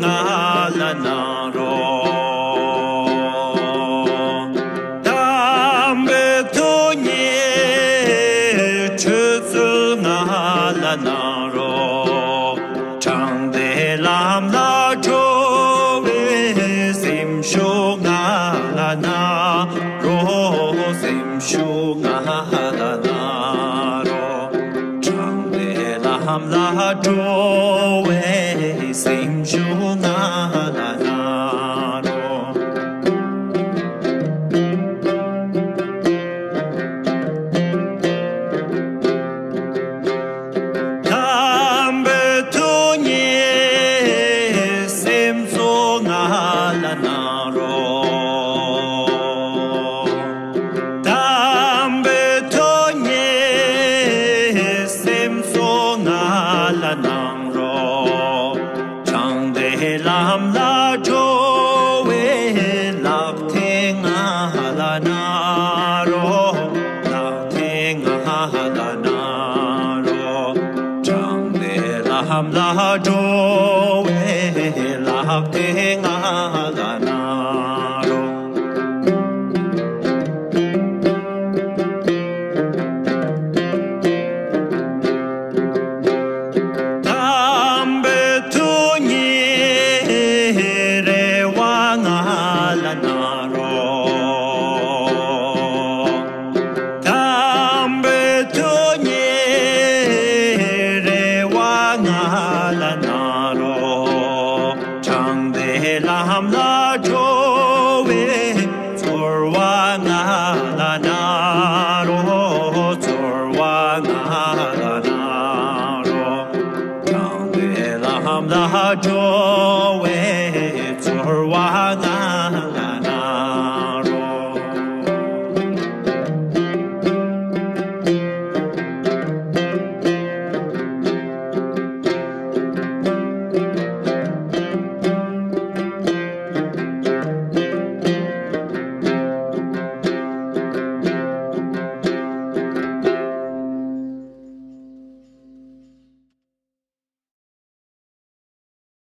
na la na ro. Tam betonie chuzul na la na ro. Chandelam la chove sim shuk na la na ro sim shuk na la na ro. Chandelam la chove same juna la la ro. Tam betunye same zona la la ro. Tam betunye same zona la la lam la joe lap tenga la na ro lap tenga la na ro chande lam la joe lap tenga la na ro. Lam la jove torwa na na ro torwa na na ro. Lam la jove torwa.